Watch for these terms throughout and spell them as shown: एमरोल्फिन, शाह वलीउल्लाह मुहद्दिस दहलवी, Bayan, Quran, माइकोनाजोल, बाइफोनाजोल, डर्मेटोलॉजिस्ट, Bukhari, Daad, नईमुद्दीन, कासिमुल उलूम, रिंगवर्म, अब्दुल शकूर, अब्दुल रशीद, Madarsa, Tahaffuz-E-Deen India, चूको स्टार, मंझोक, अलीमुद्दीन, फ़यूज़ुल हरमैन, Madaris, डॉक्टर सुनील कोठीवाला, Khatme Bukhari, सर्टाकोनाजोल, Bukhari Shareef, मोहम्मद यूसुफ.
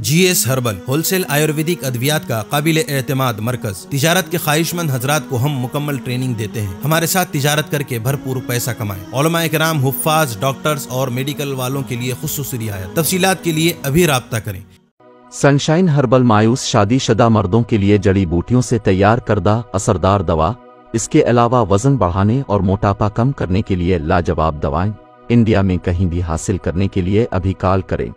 GS herbal wholesale Ayurvedic अद्वियात का काबिल एतमाद मरकज। तिजारत के ख्वाहिशमंद हजरात को हम मुकम्मल ट्रेनिंग देते हैं। हमारे साथ तिजारत करके भरपूर पैसा कमाएं। उलमा इकराम, हुफ्फाज, डॉक्टर्स और मेडिकल वालों के लिए खुसूसी रियायत। तफसीलात के लिए अभी राब्ता करें। सनशाइन हर्बल मायूस शादीशुदा मर्दों के लिए जड़ी बूटियों से तैयार करदा असरदार दवा। इसके अलावा वजन बढ़ाने और मोटापा कम करने के लिए लाजवाब दवाएं इंडिया में कहीं भी हासिल करने के लिए अभी कॉल करें।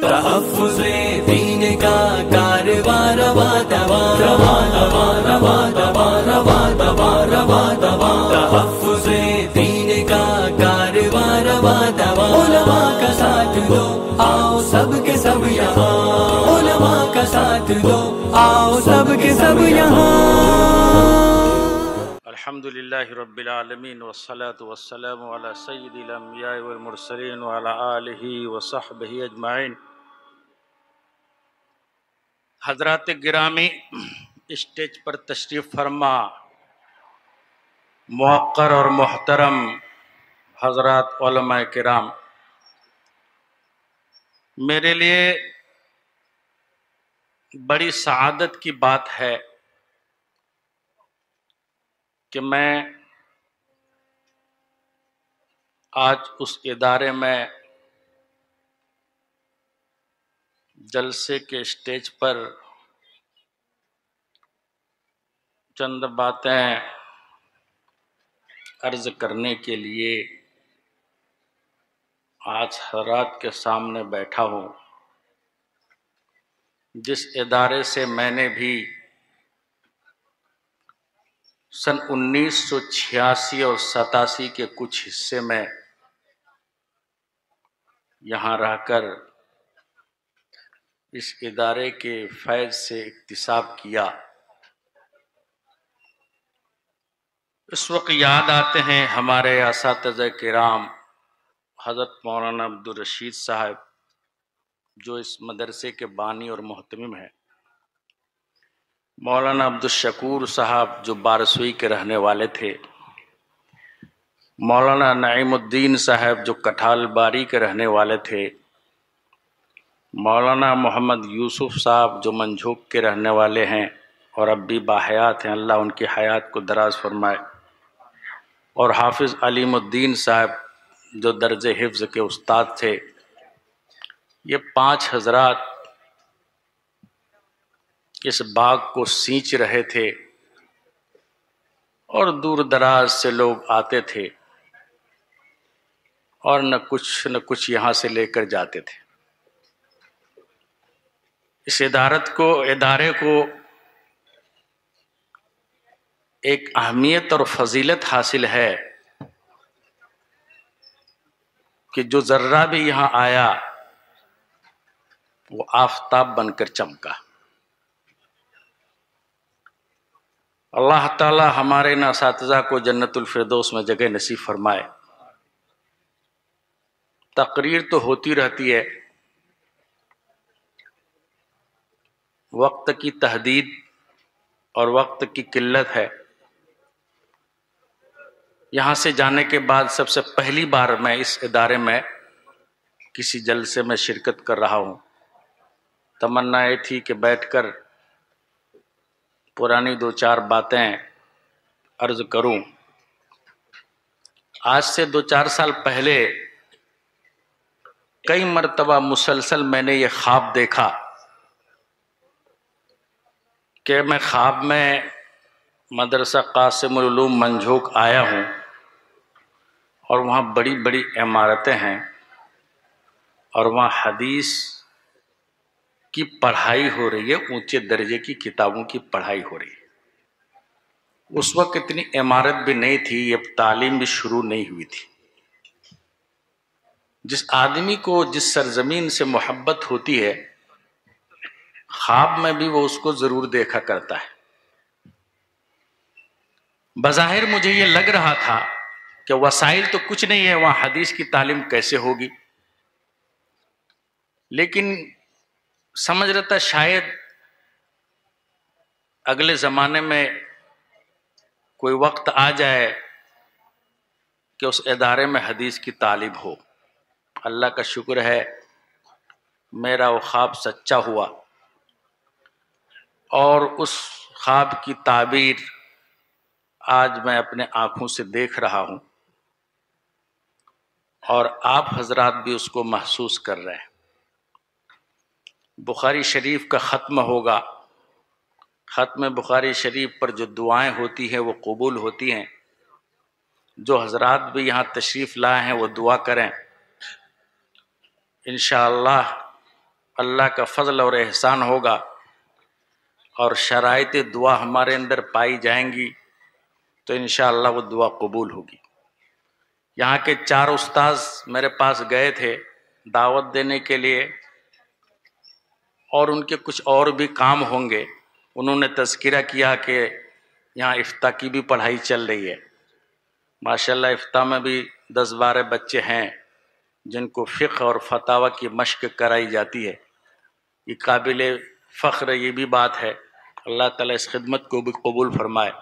तहफ़्फ़ुज़े दीन का कारवां रवा दवा रवा दवा रवा दवा रवा दवा रवा दवा। तहफ़्फ़ुज़े दीन का कारवां रवा दवा। उलमा का साथ दो, आओ सब के सब यहाँ। उलमा का साथ दो, आओ सब के सब यहाँ। अल्हम्दुलिल्लाहि रब्बिल आलमीन वस्सलातु वस्सलामु अला सय्यिदिल अंबियाइ वल मुरसलीन व अला आलिहि व सहबिहि अजमाइन। हज़रात गिरामी, स्टेज पर तशरीफ़ फरमा मुअक्कर और मोहतरम हज़रात उलमा किराम, मेरे लिए बड़ी सआदत की बात है कि मैं आज उस इदारे में जलसे के स्टेज पर चंद बातें अर्ज करने के लिए आज हजरात के सामने बैठा हूँ, जिस इदारे से मैंने भी सन 1986 और 87 के कुछ हिस्से में यहाँ रहकर इस इदारे के फैज़ से इक्तिसाब किया। इस वक्त याद आते हैं हमारे असातिज़ा किराम हज़रत मौलाना अब्दुल रशीद साहब, जो इस मदरसे के बानी और मोहतमिम हैं, मौलाना अब्दुल शकूर साहब जो बारसोई के रहने वाले थे, मौलाना नईमुद्दीन साहब जो कठालबारी के रहने वाले थे, मौलाना मोहम्मद यूसुफ साहब जो मंझोक के रहने वाले हैं और अब भी बाहयात हैं, अल्लाह उनकी हयात को दराज फरमाए, और हाफिज़ अलीमुद्दीन साहब जो दर्जे हिफ्ज़ के उस्ताद थे। ये पांच हज़रात इस बाग को सींच रहे थे और दूर दराज से लोग आते थे और न कुछ यहाँ से लेकर जाते थे। इस इदारे को एक अहमियत और फजीलत हासिल है कि जो ज़र्रा भी यहाँ आया वो आफ़ताब बनकर चमका। अल्लाह ताला हमारे इन असातिज़ा को जन्नतुल फिरदौस में जगह नसीब फरमाए। तकरीर तो होती रहती है, वक्त की तहदीद और वक्त की किल्लत है। यहाँ से जाने के बाद सबसे पहली बार मैं इस इदारे में किसी जलसे में शिरकत कर रहा हूँ। तमन्ना ये थी कि बैठकर पुरानी दो चार बातें अर्ज करूं। आज से 2-4 साल पहले कई मरतबा मुसलसल मैंने ये ख्वाब देखा कि मैं ख्वाब में मदरसा कासिमुल उलूम मंझोक आया हूं और वहाँ बड़ी बड़ी इमारतें हैं और वहाँ हदीस की पढ़ाई हो रही है, ऊंचे दर्जे की किताबों की पढ़ाई हो रही है। उस वक्त इतनी इमारत भी नहीं थी, ये तालीम भी शुरू नहीं हुई थी। जिस आदमी को जिस सरजमीन से मोहब्बत होती है, ख्वाब में भी वो उसको ज़रूर देखा करता है। बज़ाहिर मुझे ये लग रहा था कि वसाइल तो कुछ नहीं है, वहाँ हदीस की तालीम कैसे होगी, लेकिन समझ रहा था शायद अगले ज़माने में कोई वक्त आ जाए कि उस इदारे में हदीस की तालीम हो। अल्लाह का शुक्र है मेरा वो ख्वाब सच्चा हुआ और उस ख्वाब की ताबीर आज मैं अपने आँखों से देख रहा हूँ और आप हजरात भी उसको महसूस कर रहे हैं। बुखारी शरीफ का ख़त्म होगा, ख़त्म बुखारी शरीफ पर जो दुआएं होती हैं वो कबूल होती हैं। जो हजरात भी यहाँ तशरीफ़ लाए हैं वो दुआ करें, इंशाअल्लाह अल्लाह का फ़ज़ल और एहसान होगा और शराइत दुआ हमारे अंदर पाई जाएंगी तो इंशाअल्लाह वो दुआ कबूल होगी। यहाँ के चार उस्ताद मेरे पास गए थे दावत देने के लिए और उनके कुछ और भी काम होंगे। उन्होंने तज़किरा किया कि यहाँ इफ्ता की भी पढ़ाई चल रही है। माशाल्लाह इफ्ता में भी 10-12 बच्चे हैं जिनको फ़िक़्ह और फतावा की मश्क कराई जाती है। ये काबिले फ़ख्र ये भी बात है। अल्लाह ताला इस खिदमत को भी कबूल फरमाए।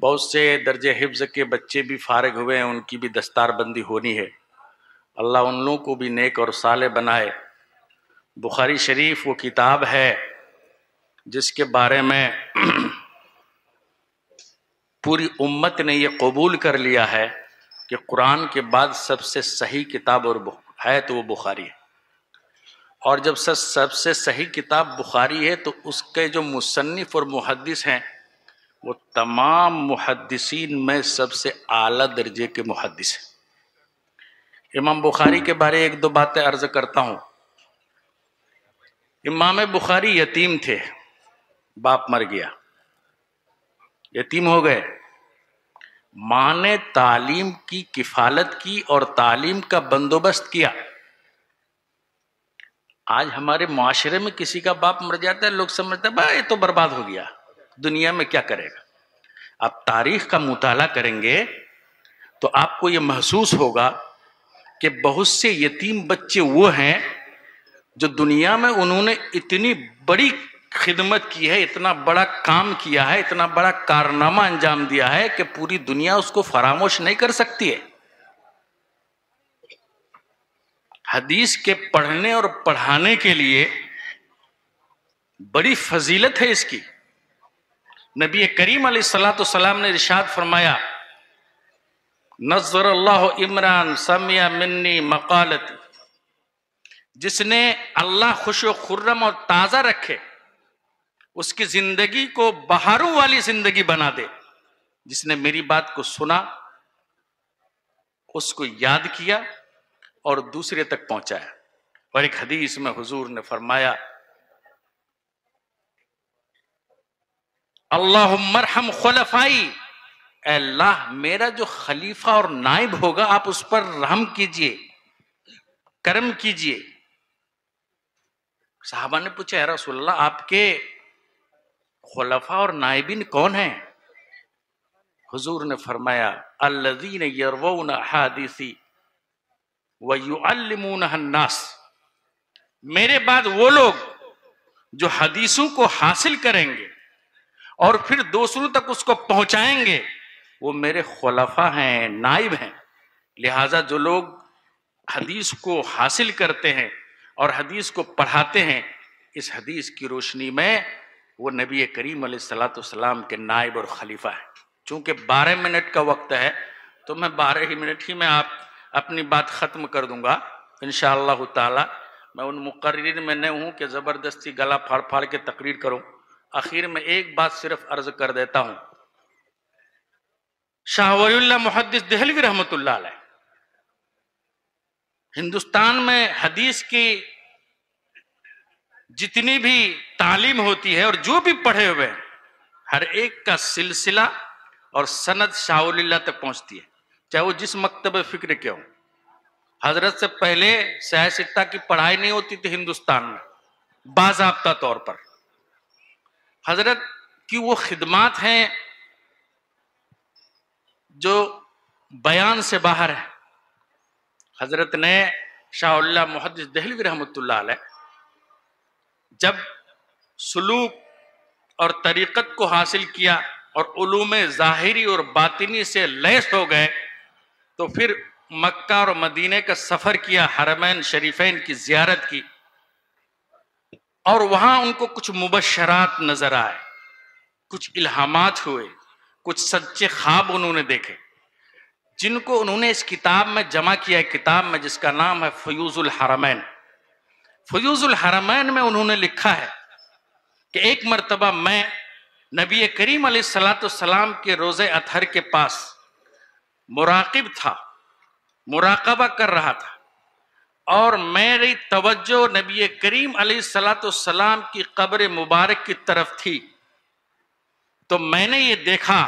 बहुत से दर्जे हिफ्ज़ के बच्चे भी फारिग हुए हैं, उनकी भी दस्तारबंदी होनी है। अल्लाह उन लोगों को भी नेक और साले बनाए। बुखारी शरीफ वो किताब है जिसके बारे में पूरी उम्मत ने ये कबूल कर लिया है कि कुरान के बाद सबसे सही किताब और है तो वो बुखारी है। और जब सबसे सही किताब बुखारी है तो उसके जो मुसन्निफ़ और मुहद्दिस हैं वो तमाम मुहद्दिसीन में सबसे आला दर्जे के मुहद्दिस हैं। इमाम बुखारी के बारे में 1-2 बातें अर्ज़ करता हूँ। इमाम बुखारी यतीम थे, बाप मर गया, यतीम हो गए। माँ ने तालीम की किफ़ालत की और तालीम का बंदोबस्त किया। आज हमारे माशरे में किसी का बाप मर जाता है, लोग समझते हैं भाई ये तो बर्बाद हो गया, दुनिया में क्या करेगा। आप तारीख का मुताला करेंगे तो आपको ये महसूस होगा कि बहुत से यतीम बच्चे वो हैं जो दुनिया में उन्होंने इतनी बड़ी खिदमत की है, इतना बड़ा काम किया है, इतना बड़ा कारनामा अंजाम दिया है कि पूरी दुनिया उसको फरामोश नहीं कर सकती है। हदीस के पढ़ने और पढ़ाने के लिए बड़ी फजीलत है इसकी। नबी करीम अलैहिस्सलाम ने इरशाद फरमाया, नज़र अल्लाह इमरान समिया मिन्नी मकालती, जिसने अल्लाह खुश व खुर्रम और ताज़ा रखे, उसकी ज़िंदगी को बहारों वाली ज़िंदगी बना दे। जिसने मेरी बात को सुना, उसको याद किया और दूसरे तक पहुंचाया। और एक हदीस में हुजूर ने फरमाया, अल्लाहुम्मरहम खुलफाई, अल्लाह मेरा जो खलीफा और नाइब होगा आप उस पर रहम कीजिए, करम कीजिए। साहबा ने पूछा, या रसूलल्लाह आपके खुलफा और नाइबिन कौन हैं? हुजूर ने फरमाया, अल्लज़ीन यरवून हादिसी व युअल्लिमूनहा नास, मेरे बाद वो लोग जो हदीसों को हासिल करेंगे और फिर दूसरों तक उसको पहुंचाएंगे वो मेरे खुलफा हैं, नाइब हैं। लिहाजा जो लोग हदीस को हासिल करते हैं और हदीस को पढ़ाते हैं, इस हदीस की रोशनी में वो नबी करीम अलैहिस्सलाम के नायब और खलीफा है। चूँकि 12 मिनट का वक्त है तो मैं 12 ही मिनट ही में आप अपनी बात ख़त्म कर दूंगा इंशाअल्लाह ताला। मैं उन मुकर्रिरीन में नहीं हूँ कि ज़बरदस्ती गला फाड़ फाड़ के तकरीर करूँ। आखिर में एक बात सिर्फ अर्ज़ कर देता हूँ। शाह वलीउल्लाह मुहद्दिस दहलवी रहमतुल्लाह अलैह हिंदुस्तान में हदीस की जितनी भी तालीम होती है और जो भी पढ़े हुए हैं हर एक का सिलसिला और सनद शाहौलिल्लाह तक पहुंचती है, चाहे वो जिस मकतब फ़िक्र के हो। हजरत से पहले सियासत की पढ़ाई नहीं होती थी हिंदुस्तान में बाज़ाब्ता तौर पर। हजरत की वो खिदमात हैं जो बयान से बाहर है। हज़रत ने शाह मुहद्दिस दहलवी रहमतुल्लाह अलैह जब सलूक और तरीक़त को हासिल किया और उलूम ज़ाहिरी और बातिनी से लैस हो गए तो फिर मक्का और मदीने का सफ़र किया, हरमैन शरीफ़ैन की ज़ियारत की और वहाँ उनको कुछ मुबशरात नज़र आए, कुछ इल्हामात हुए, कुछ सच्चे ख्वाब उन्होंने देखे, जिनको उन्होंने इस किताब में जमा किया है, किताब में जिसका नाम है फ़यूज़ुल हरमैन। फ़यूज़ुल हरमैन में उन्होंने लिखा है कि एक मरतबा मैं नबी करीम अलैहिस्सलाम के रोज़े अतहर के पास मुराकिब था, मुराकबा कर रहा था, और मेरी तवज्जो नबी करीम अलैहिस्सलाम की कब्र मुबारक की तरफ थी। तो मैंने ये देखा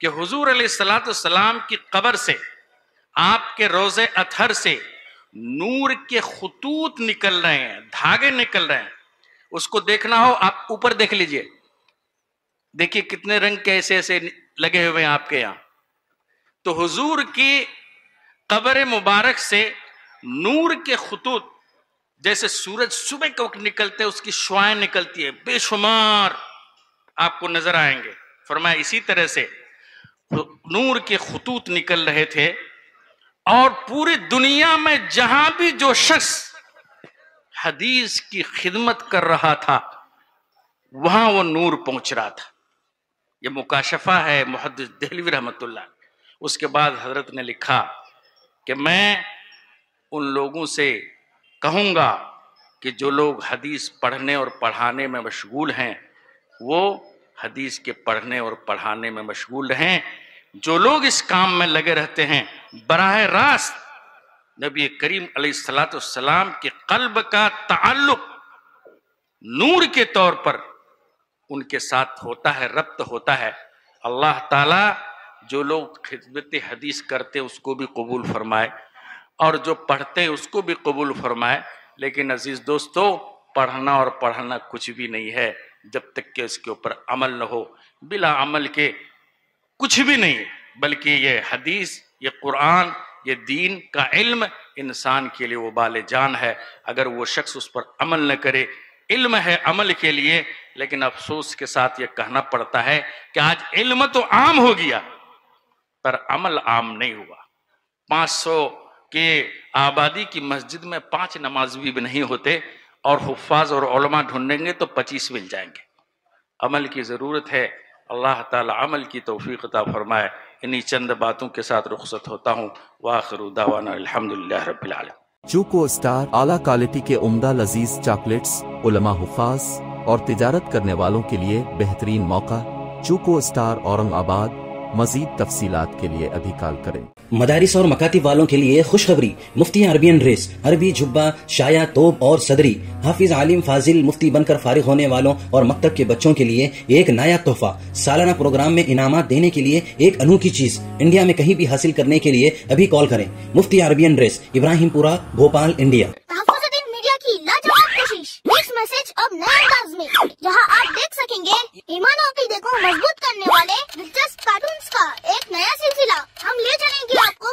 कि हुजूर अलैहिस्सलाम की कब्र से, आपके रोज़े अतहर से नूर के खतूत निकल रहे हैं, धागे निकल रहे हैं। उसको देखना हो आप ऊपर देख लीजिए, देखिए कितने रंग के ऐसे ऐसे लगे हुए हैं आपके यहाँ। तो हुजूर की कब्र मुबारक से नूर के खतूत, जैसे सूरज सुबह के वक्त निकलते हैं, उसकी शुआएं निकलती है, बेशुमार आपको नजर आएंगे। फरमाया इसी तरह से नूर के खतूत निकल रहे थे, और पूरी दुनिया में जहां भी जो शख्स हदीस की खिदमत कर रहा था वहां वो नूर पहुंच रहा था। ये मुकाशफा है मुहद्दिस दहलवी रहमतुल्लाह। उसके बाद हजरत ने लिखा कि मैं उन लोगों से कहूँगा कि जो लोग हदीस पढ़ने और पढ़ाने में मशगूल हैं वो हदीस के पढ़ने और पढ़ाने में मशगूल रहें। जो लोग इस काम में लगे रहते हैं बराह रास्त नबी करीम अलैहिस्सलाम के कल्ब का ताल्लुक नूर के तौर पर उनके साथ होता है, रब्त होता है। अल्लाह ताला जो लोग खिदमत हदीस करते उसको भी कबूल फरमाए और जो पढ़ते हैं उसको भी कबूल फरमाए। लेकिन अजीज़ दोस्तों, पढ़ना और पढ़ाना कुछ भी नहीं है जब तक कि इसके ऊपर अमल न हो। बिला अमल के कुछ भी नहीं, बल्कि ये हदीस, ये कुरान, ये दीन का इल्म इंसान के लिए वो बाले जान है। अगर वो शख्स उस पर अमल न करे, इल्म है अमल के लिए, लेकिन अफसोस के साथ ये कहना पड़ता है कि आज इल्म तो आम हो गया पर अमल आम नहीं हुआ। 500 के आबादी की मस्जिद में 5 नमाजी भी नहीं होते, और हुफ्फाज और उलमा ढूंढेंगे तो 25 मिल जाएंगे। अमल की ज़रूरत है। अल्लाह ताला अमल की तौफीक अता फरमाए। इन्हीं चंद बातों के साथ रुखसत होता हूँ। वाखिरु दावाना अल्हम्दुलिल्लाह रब्बिल आलमीन। चूको स्टार आला क्वालिटी के उम्दा लजीज चॉकलेट्स उलमा हुफ्फाज और तिजारत करने वालों के लिए बेहतरीन मौका। चूको स्टार औरंगाबाद। मजीद तफसीलात के लिए अभी कॉल करें। मदारिस और मकातिब वालों के लिए खुशखबरी। मुफ्ती अरबियन रेस, अरबी जुब्बा, शाया, तोब और सदरी, हाफिज, आलिम, फाजिल, मुफ्ती बनकर फारिग होने वालों और मकतब के बच्चों के लिए एक नया तोहफा। सालाना प्रोग्राम में इनामात देने के लिए एक अनोखी चीज इंडिया में कहीं भी हासिल करने के लिए अभी कॉल करें। Mufti Arabian race, Ibrahimpura, Bhopal, India. Message अब नए अंदाज में, जहां आप देख सकेंगे ईमान और अकीदे को मजबूत करने वाले दिलचस्प कार्टून्स का एक नया सिलसिला। हम ले चलेंगे आपको